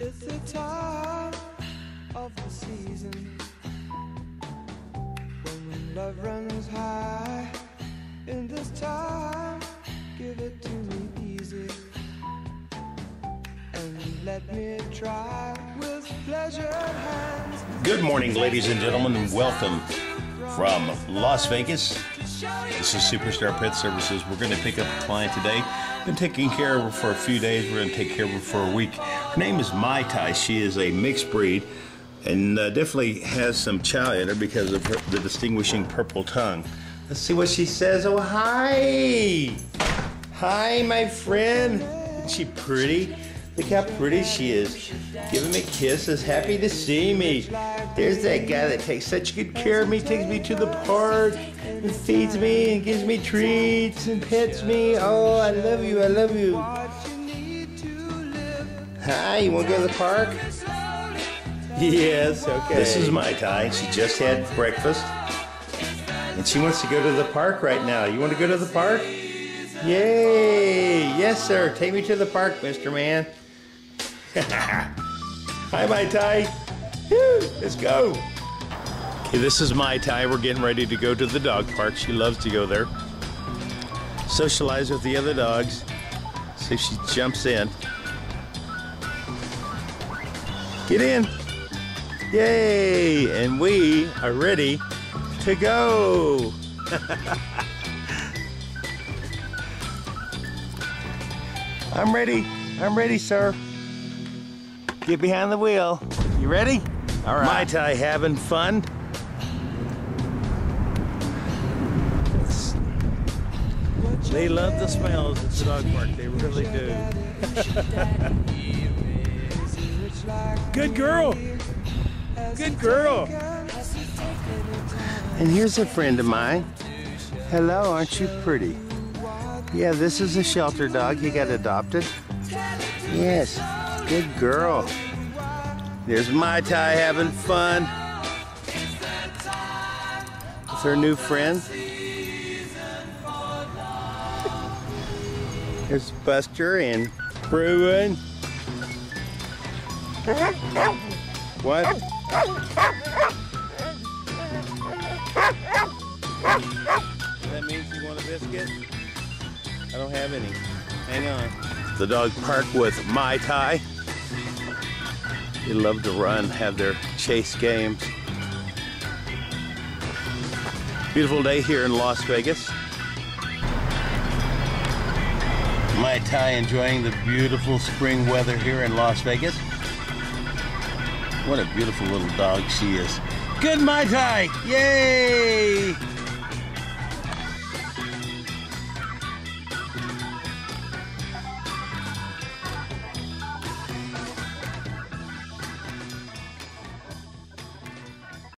It's the time of the season when love runs high. In this time, give it to me easy and let me try with pleasure hands. Good morning, ladies and gentlemen, and welcome from Las Vegas. This is Superstar Pet Services. We're going to pick up a client today. Been taking care of her for a few days. We're going to take care of her for a week. Her name is Mai Tai. She is a mixed breed and definitely has some chow in her because of the distinguishing purple tongue. Let's see what she says. Oh, hi. Hi, my friend. Isn't she pretty? Look how pretty she is. Giving me kisses. Happy to see me. There's that guy that takes such good care of me, takes me to the park, and feeds me, and gives me treats, and pets me. Oh, I love you, I love you. Hi, you want to go to the park? Yes, okay. This is Mai Tai. She just had breakfast, and she wants to go to the park right now. You want to go to the park? Yay! Yes, sir. Take me to the park, Mr. Man. Hi, Mai Tai. Woo, let's go. Okay, this is Mai Tai. We're getting ready to go to the dog park. She loves to go there. Socialize with the other dogs. See if she jumps in. Get in. Yay! And we are ready to go. I'm ready. I'm ready, sir. Get behind the wheel. You ready? All right. Mai Tai having fun. They love the smells at the dog park. They really do. Good girl. Good girl. And here's a friend of mine. Hello, aren't you pretty? Yeah, this is a shelter dog. He got adopted. Yes, good girl. There's Mai Tai having fun with her new friend. There's Buster and Bruin. What? That means you want a biscuit? I don't have any. Hang on. The dog park with Mai Tai. They love to run, have their chase games. Beautiful day here in Las Vegas. Mai Tai enjoying the beautiful spring weather here in Las Vegas. What a beautiful little dog she is. Good Mai Tai! Yay!